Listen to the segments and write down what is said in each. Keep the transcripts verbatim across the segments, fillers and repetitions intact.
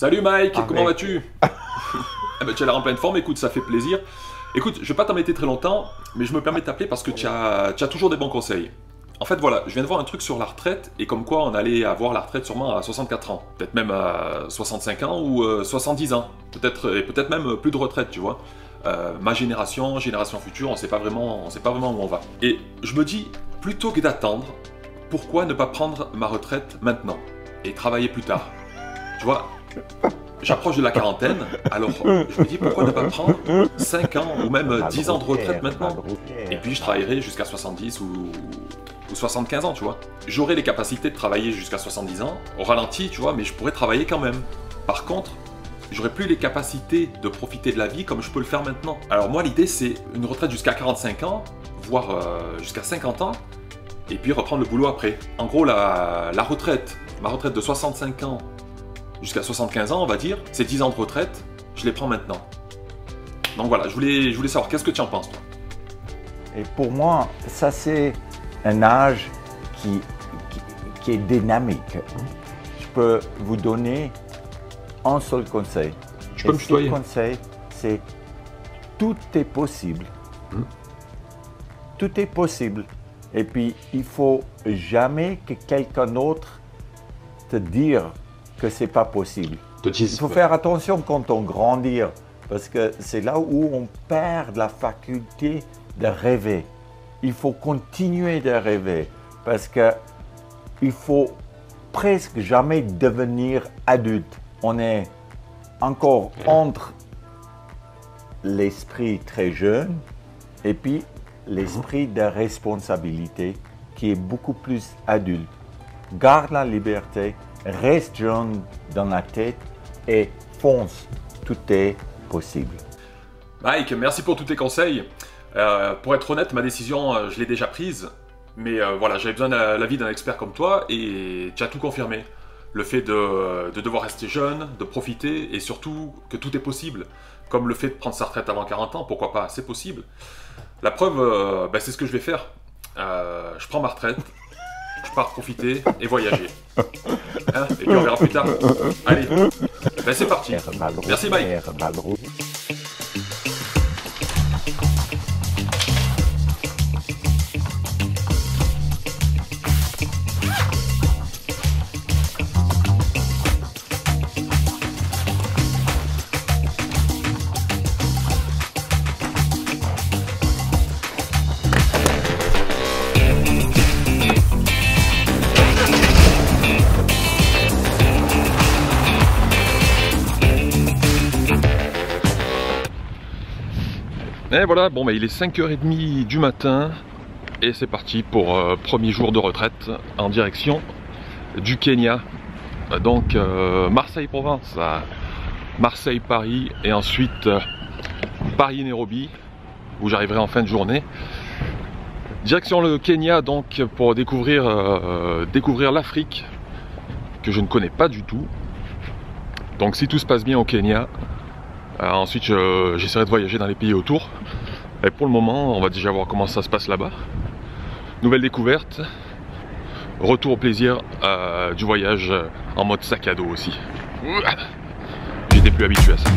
Salut Mike, ah, comment vas-tu? Ah ben, tu as l'air en pleine forme, écoute, ça fait plaisir. Écoute, je ne vais pas t'embêter très longtemps, mais je me permets de t'appeler parce que tu as, tu as toujours des bons conseils. En fait, voilà, je viens de voir un truc sur la retraite et comme quoi on allait avoir la retraite sûrement à soixante-quatre ans, peut-être même à soixante-cinq ans ou euh, soixante-dix ans, peut-être et peut-être même plus de retraite, tu vois. Euh, ma génération, génération future, on sait pas vraiment, on sait pas vraiment où on va. Et je me dis, plutôt que d'attendre, pourquoi ne pas prendre ma retraite maintenant et travailler plus tard? Tu vois, j'approche de la quarantaine, alors je me dis pourquoi ne pas prendre cinq ans ou même dix ans de retraite maintenant? Et puis je travaillerai jusqu'à soixante-dix ou... ou soixante-quinze ans, tu vois. J'aurai les capacités de travailler jusqu'à soixante-dix ans, au ralenti, tu vois, mais je pourrais travailler quand même. Par contre, j'aurai plus les capacités de profiter de la vie comme je peux le faire maintenant. Alors moi, l'idée, c'est une retraite jusqu'à quarante-cinq ans, voire euh, jusqu'à cinquante ans, et puis reprendre le boulot après. En gros, la, la retraite, ma retraite de soixante-cinq ans jusqu'à soixante-quinze ans, on va dire, c'est dix ans de retraite, je les prends maintenant. Donc voilà, je voulais, je voulais savoir, qu'est-ce que tu en penses, toi? Et pour moi, ça c'est... un âge qui, qui, qui est dynamique. Je peux vous donner un seul conseil. Je peux me tutoyer. Ce conseil, c'est tout est possible. Mmh. Tout est possible. Et puis, il ne faut jamais que quelqu'un d'autre te dise que ce n'est pas possible. Il faut faire attention quand on grandit, parce que c'est là où on perd la faculté de rêver. Il faut continuer de rêver parce que il faut presque jamais devenir adulte. On est encore entre l'esprit très jeune et puis l'esprit de responsabilité qui est beaucoup plus adulte. Garde la liberté, reste jeune dans la tête et fonce. Tout est possible. Mike, merci pour tous tes conseils. Euh, pour être honnête, ma décision, euh, je l'ai déjà prise, mais euh, voilà, j'avais besoin de l'avis d'un expert comme toi et tu as tout confirmé. Le fait de, de devoir rester jeune, de profiter et surtout que tout est possible, comme le fait de prendre sa retraite avant quarante ans, pourquoi pas, c'est possible. La preuve, euh, bah, c'est ce que je vais faire. Euh, je prends ma retraite, je pars profiter et voyager. Hein? Et puis on verra plus tard. Allez, ben, c'est parti. Merci Mike. Et voilà, bon bah il est cinq heures trente du matin et c'est parti pour euh, premier jour de retraite en direction du Kenya. Donc euh, Marseille-Provence, Marseille-Paris et ensuite euh, Paris-Nairobi où j'arriverai en fin de journée. Direction le Kenya donc pour découvrir, euh, découvrir l'Afrique que je ne connais pas du tout. Donc si tout se passe bien au Kenya, Euh, ensuite, j'essaierai je, de voyager dans les pays autour. Et pour le moment, on va déjà voir comment ça se passe là-bas. Nouvelle découverte. Retour au plaisir euh, du voyage euh, en mode sac à dos aussi. J'étais plus habitué à ça.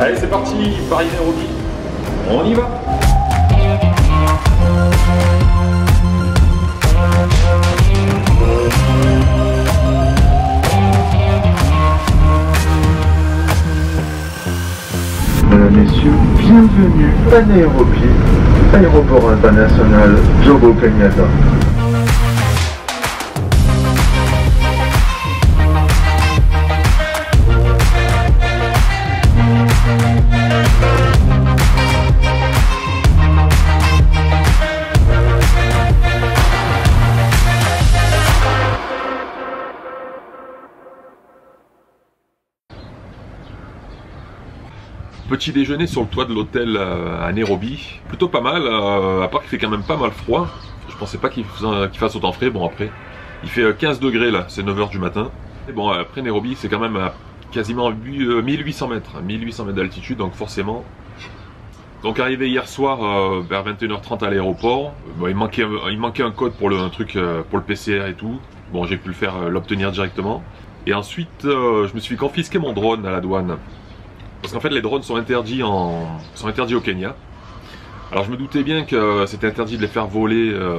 Allez, c'est parti, Paris-Nairobi, on y va! Mesdames, Messieurs, bienvenue à Nairobi, aéroport international Jomo Kenyatta. Petit déjeuner sur le toit de l'hôtel à Nairobi, plutôt pas mal, euh, à part qu'il fait quand même pas mal froid. Je pensais pas qu'il fasse autant frais. Bon, après, il fait quinze degrés là, c'est neuf heures du matin. Et bon, après Nairobi, c'est quand même à quasiment mille huit cents mètres, mille huit cents mètres d'altitude, donc forcément. Donc arrivé hier soir euh, vers vingt et une heures trente à l'aéroport, bon, il manquait il manquait un code pour le un truc euh, pour le P C R et tout. Bon, j'ai pu le faire euh, l'obtenir directement. Et ensuite, euh, je me suis confisqué mon drone à la douane parce qu'en fait les drones sont interdits en sont interdits au Kenya. Alors je me doutais bien que c'était interdit de les faire voler euh,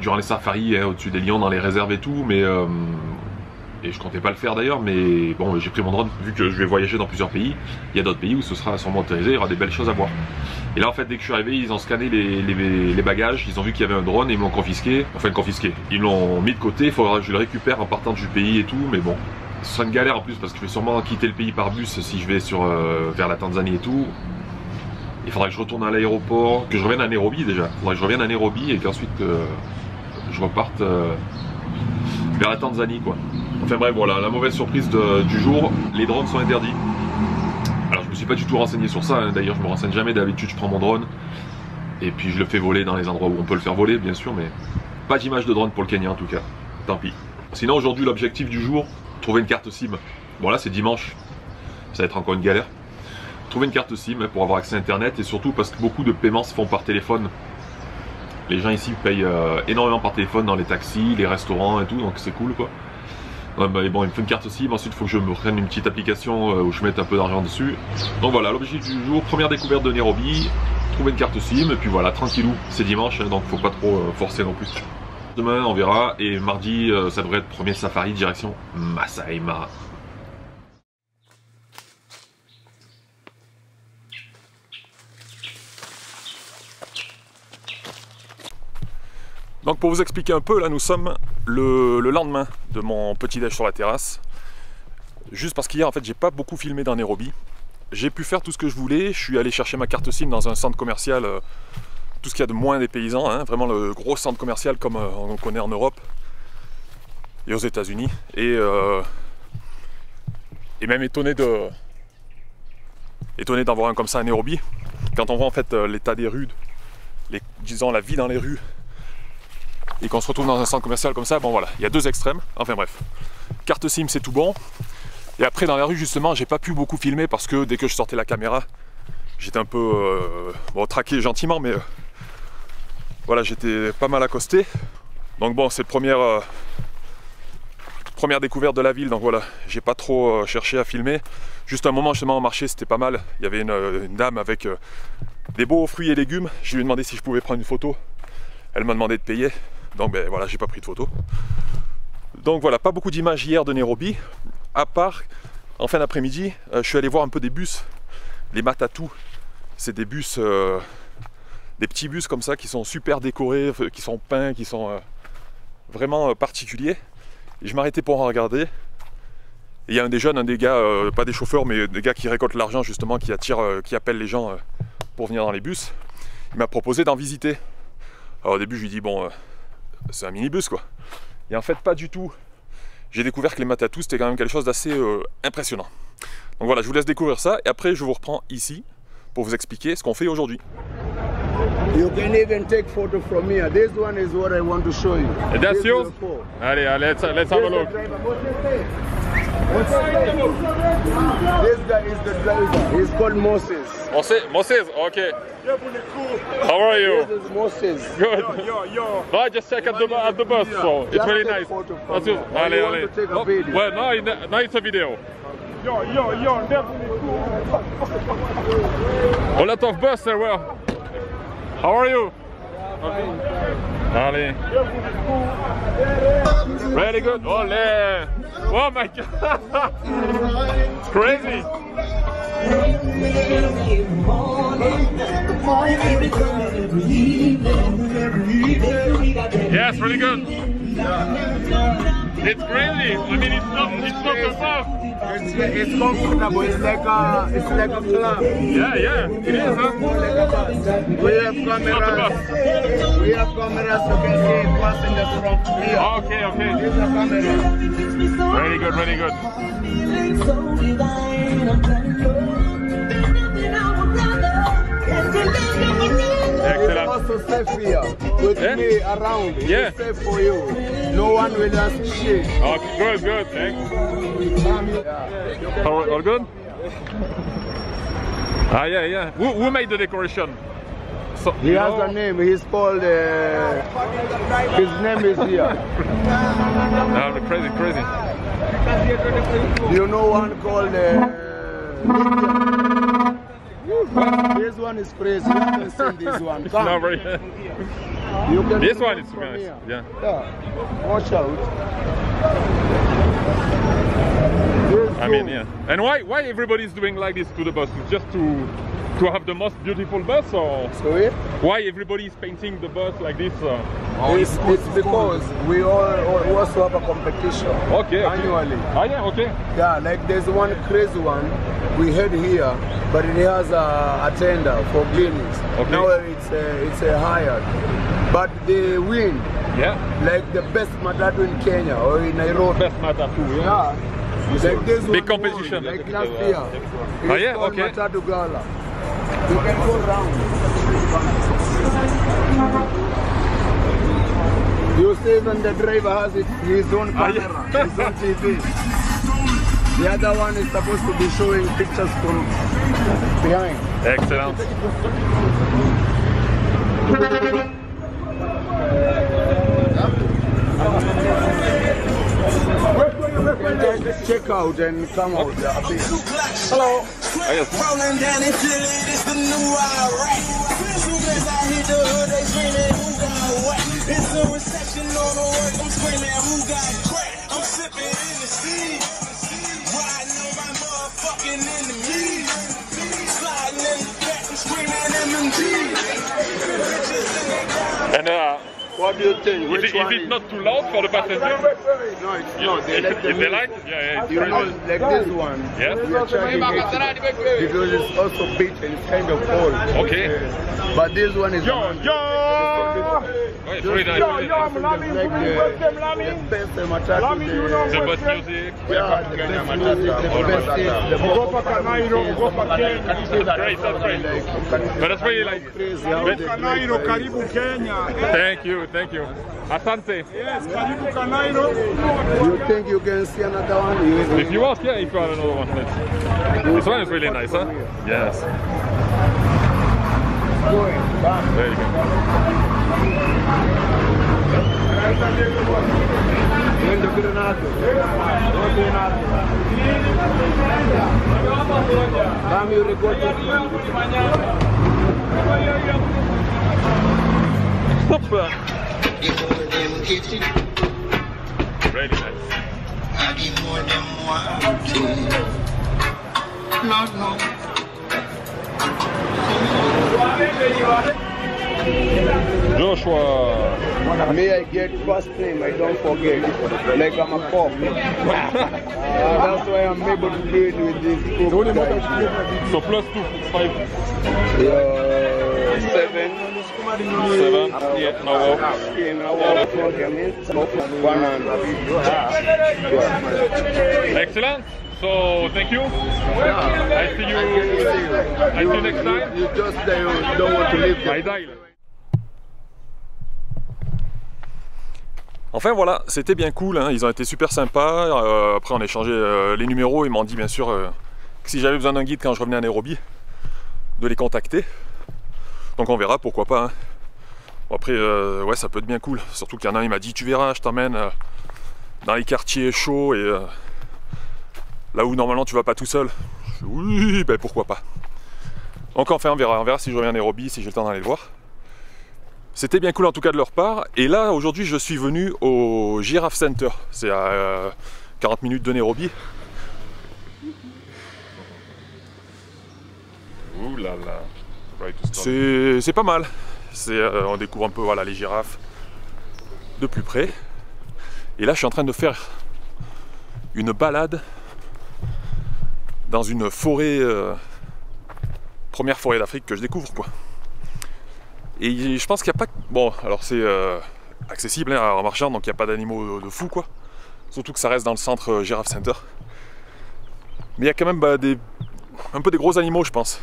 durant les safaris, hein, au-dessus des lions, dans les réserves et tout, mais euh, et je comptais pas le faire d'ailleurs, mais bon, j'ai pris mon drone vu que je vais voyager dans plusieurs pays. Il y a d'autres pays où ce sera sûrement autorisé, il y aura des belles choses à voir. Et là en fait, dès que je suis arrivé, ils ont scanné les, les, les bagages, ils ont vu qu'il y avait un drone et ils m'ont confisqué, enfin confisqué, ils l'ont mis de côté. Il faudra que je le récupère en partant du pays et tout, mais bon, ce sera une galère en plus parce que je vais sûrement quitter le pays par bus si je vais sur, euh, vers la Tanzanie et tout. Il faudra que je retourne à l'aéroport, que je revienne à Nairobi déjà, il faudra que je revienne à Nairobi et qu'ensuite euh, je reparte euh, vers la Tanzanie quoi. Enfin bref, voilà, la mauvaise surprise de, du jour, les drones sont interdits. Alors je me suis pas du tout renseigné sur ça, hein. D'ailleurs je me renseigne jamais, d'habitude je prends mon drone et puis je le fais voler dans les endroits où on peut le faire voler bien sûr, mais pas d'image de drone pour le Kenya en tout cas, tant pis. Sinon aujourd'hui l'objectif du jour, trouver une carte SIM. Bon là c'est dimanche, ça va être encore une galère. Trouver une carte SIM pour avoir accès à internet et surtout parce que beaucoup de paiements se font par téléphone. Les gens ici payent euh, énormément par téléphone dans les taxis, les restaurants et tout, donc c'est cool quoi. Ouais, bah, bon, il me faut une carte aussi, mais ensuite il faut que je me prenne une petite application euh, où je mette un peu d'argent dessus. Donc voilà, l'objectif du jour, première découverte de Nairobi, trouver une carte SIM, et puis voilà, tranquillou, c'est dimanche, hein, donc faut pas trop euh, forcer non plus. Demain on verra, et mardi euh, ça devrait être premier safari direction Masai Mara. Donc pour vous expliquer un peu, là nous sommes le, le lendemain de mon petit déj sur la terrasse. Juste parce qu'hier en fait j'ai pas beaucoup filmé dans Nairobi. J'ai pu faire tout ce que je voulais, je suis allé chercher ma carte SIM dans un centre commercial, euh, tout ce qu'il y a de moins des paysans, hein, vraiment le gros centre commercial comme euh, on connaît en Europe et aux États-Unis. Et, euh, et même étonné de étonné d'en voir un comme ça à Nairobi. Quand on voit en fait euh, l'état des rues, les, disons la vie dans les rues, et qu'on se retrouve dans un centre commercial comme ça, bon voilà, il y a deux extrêmes, enfin bref. Carte SIM c'est tout bon, et après dans la rue justement j'ai pas pu beaucoup filmer parce que dès que je sortais la caméra, j'étais un peu, euh, bon traqué gentiment, mais euh, voilà, j'étais pas mal accosté. Donc bon, c'est première, euh, première découverte de la ville, donc voilà, j'ai pas trop euh, cherché à filmer. Juste un moment justement on marchait, c'était pas mal, il y avait une, une dame avec euh, des beaux fruits et légumes, je lui ai demandé si je pouvais prendre une photo, elle m'a demandé de payer. Donc ben voilà, j'ai pas pris de photos. Donc voilà, pas beaucoup d'images hier de Nairobi, à part en fin d'après-midi, euh, je suis allé voir un peu des bus, les matatu. C'est des bus, euh, des petits bus comme ça qui sont super décorés, qui sont peints, qui sont euh, vraiment euh, particuliers. Et je m'arrêtais pour en regarder. Il y a un des jeunes, un des gars, euh, pas des chauffeurs, mais des gars qui récoltent l'argent justement, qui attirent, euh, qui appellent les gens euh, pour venir dans les bus. Il m'a proposé d'en visiter. Alors au début, je lui dis bon. Euh, C'est un minibus quoi. Et en fait pas du tout. J'ai découvert que les matatu c'était quand même quelque chose d'assez euh, impressionnant. Donc voilà, je vous laisse découvrir ça et après je vous reprends ici pour vous expliquer ce qu'on fait aujourd'hui. Allez, allez, let's, let's have a look. This guy is the driver. He's called Moses. Moses, Moses, okay. How are you? This is Moses. Good. Yo, yo, yo. No, I just checked at the at the bus, so it's really nice. That's it. Allez, allez. Oh, well, now it, now it's a video. Yo, yo, yo, definitely cool. A lot of bus there were. How are you? Allez. Very good. Olé. Oh my god. Crazy. Yes, really good. It's crazy. I mean, it's not it's not the fun. It's, it's comfortable, it's like a, it's like a club. Yeah, yeah, it is, huh? We have cameras, we have cameras, you can see passengers from here. Okay, okay. These are cameras. Very good, very good. Excellent. Also safe here. with yeah. me around. Yeah. It's safe for you. No one will ask shit. Oh, good, good, thanks. Yeah. All, all good? Ah, yeah, yeah. Who, who made the decoration? So, he has know. a name. He's called. Uh, his name is here. No, the crazy, crazy. Do you know one called? Uh, this one is crazy. You haven't seen this one. Come. No, right. You can this one is nice. Here. Yeah. Yeah. Watch out. This I mean, yeah. And why, why everybody's doing like this to the bus? It's just to. To have the most beautiful bus, or Sorry? why everybody is painting the bus like this? Uh? Oh, it's, it's because we all, all also have a competition okay, annually. Okay. Ah, yeah, okay. Yeah, like there's one crazy one we had here, but it has a, a tender for clinics. Okay. Now it's a, it's a hired, but they win. Yeah. Like the best matatu in Kenya or in Nairobi. Best matatu, yeah. yeah. Like this one. Big competition. Won, like last year. Ah, yeah, okay. Matatu Gala. You can go round. You see when the driver has it, his own camera, his own T V. The other one is supposed to be showing pictures from behind. Excellent. Check out and come out. Hello. Rolling down in Philly, it's the new Iraq. Prisoners out here, the hood, they dreaming who got whack. It's a reception on the work, I'm screaming who got crack. I'm sipping in the sea, riding on my motherfucking enemies. Sliding in the back, I'm screaming M M G. And uh, what do you think? Is it, is it not too loud for the passengers? No, it's you, not. They like the they like, yeah, yeah. You know, like this one. Yeah. We are trying to make it because it's also big and it's kind of old. Okay. Yeah. But this one is. Yo, yo. Wait, yo, yo, yo, Mlami, like the, the best matatu. The best music. Yeah, the best music. The best thing. Go for Kanairo, go for Kenya. That's great, that's great. But that's really like crazy. Kanairo, Karibu Kenya. Thank you, thank you. Asante. Yes, Karibu Kanairo. You think you can see another one? You if you ask, yeah, if you have another one. This one is really nice, huh? Yes. There you go. Stop! Really nice. I give more than one, two. No, no. Joshua. May I get first name, I don't forget. Like I'm a cop. uh, that's why I'm able to do it with this group. So plus two, five. Yeah, seven. Seven, eight, no, excellent. So thank you. I see you. I see you next time. You just don't want to leave. I die. Enfin voilà, c'était bien cool. Hein. Ils ont été super sympas. Euh, après on a échangé euh, les numéros. Ils m'ont dit bien sûr euh, que si j'avais besoin d'un guide quand je revenais à Nairobi, de les contacter. Donc on verra, pourquoi pas. Hein. Bon, après, euh, ouais, ça peut être bien cool. Surtout qu'il y en a un, il m'a dit, tu verras, je t'emmène euh, dans les quartiers chauds et euh, là où normalement tu vas pas tout seul. Je, oui, ben pourquoi pas. Donc enfin, on verra, on verra si je reviens à Nairobi, si j'ai le temps d'aller le voir. C'était bien cool en tout cas de leur part. Et là, aujourd'hui, je suis venu au Giraffe Center. C'est à euh, quarante minutes de Nairobi. Ouh là là. C'est pas mal, euh, on découvre un peu voilà, les girafes de plus près. Et là je suis en train de faire une balade dans une forêt, euh, première forêt d'Afrique que je découvre quoi. Et je pense qu'il n'y a pas... Bon alors c'est euh, accessible hein, en marchant donc il n'y a pas d'animaux de fou quoi. Surtout que ça reste dans le centre euh, Giraffe Center. Mais il y a quand même bah, des... un peu des gros animaux je pense.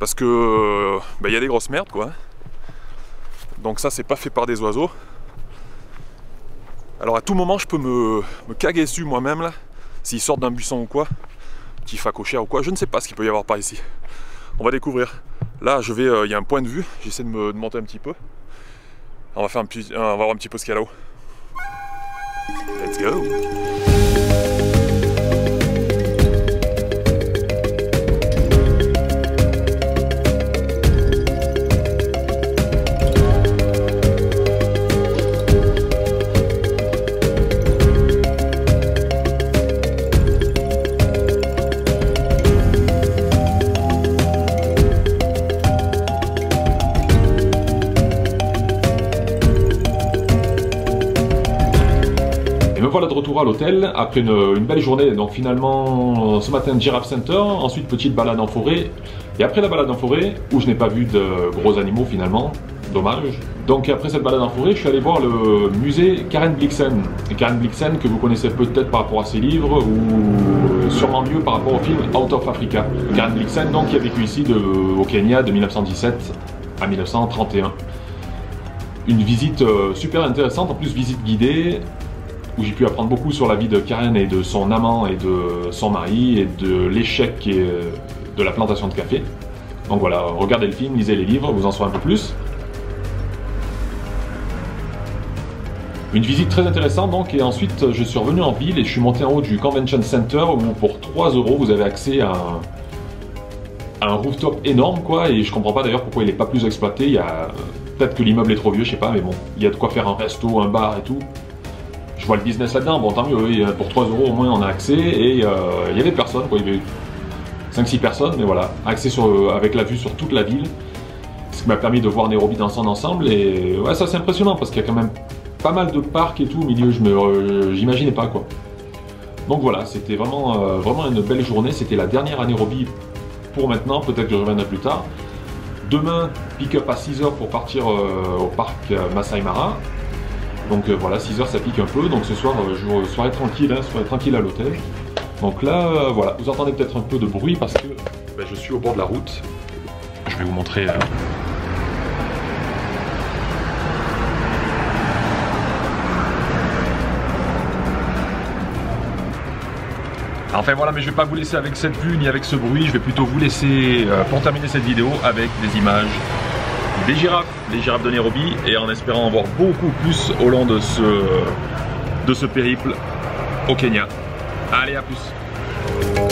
Parce que il bah, y a des grosses merdes quoi. Donc ça, c'est pas fait par des oiseaux. Alors à tout moment, je peux me, me caguer dessus moi-même, là, s'ils sortent d'un buisson ou quoi, petit facochère ou quoi, je ne sais pas ce qu'il peut y avoir par ici. On va découvrir. Là, je vais, il euh, y a un point de vue, j'essaie de me de monter un petit peu. On va, faire un petit, euh, on va voir un petit peu ce qu'il y a là-haut. Let's go! Voilà de retour à l'hôtel après une, une belle journée. Donc finalement ce matin Giraffe Center, ensuite petite balade en forêt, et après la balade en forêt où je n'ai pas vu de gros animaux finalement, dommage. Donc après cette balade en forêt, je suis allé voir le musée Karen Blixen. Et Karen Blixen que vous connaissez peut-être par rapport à ses livres ou sûrement mieux par rapport au film Out of Africa. Karen Blixen donc qui a vécu ici de, au Kenya de mille neuf cent dix-sept à mille neuf cent trente et un. Une visite euh, super intéressante, en plus visite guidée, où j'ai pu apprendre beaucoup sur la vie de Karen et de son amant et de son mari et de l'échec de la plantation de café. Donc voilà, regardez le film, lisez les livres, vous en saurez un peu plus. Une visite très intéressante donc, et ensuite je suis revenu en ville et je suis monté en haut du Convention Center où pour trois euros vous avez accès à un, à un rooftop énorme quoi, et je comprends pas d'ailleurs pourquoi il n'est pas plus exploité. Il y a... peut-être que l'immeuble est trop vieux, je sais pas, mais bon, il y a de quoi faire un resto, un bar et tout. Je vois le business là-dedans, bon tant mieux, oui, pour trois euros au moins on a accès, et il euh, y avait personne, quoi, il y avait cinq six personnes, mais voilà, accès sur, avec la vue sur toute la ville, ce qui m'a permis de voir Nairobi dans son ensemble, et ouais, ça c'est impressionnant, parce qu'il y a quand même pas mal de parcs et tout au milieu, je me, j'imaginais pas quoi. Donc voilà, c'était vraiment, euh, vraiment une belle journée, c'était la dernière à Nairobi pour maintenant, peut-être que je reviendrai plus tard. Demain, pick-up à six heures pour partir euh, au parc euh, Masai Mara. Donc euh, voilà, six heures ça pique un peu, donc ce soir, euh, jour, soirée tranquille, hein, soirée tranquille à l'hôtel. Donc là, euh, voilà, vous entendez peut-être un peu de bruit parce que ben, je suis au bord de la route. Je vais vous montrer... Euh... Enfin voilà, mais je ne vais pas vous laisser avec cette vue ni avec ce bruit, je vais plutôt vous laisser, euh, pour terminer cette vidéo, avec des images des girafes, les girafes de Nairobi, et en espérant en voir beaucoup plus au long de ce, de ce périple au Kenya. Allez, à plus!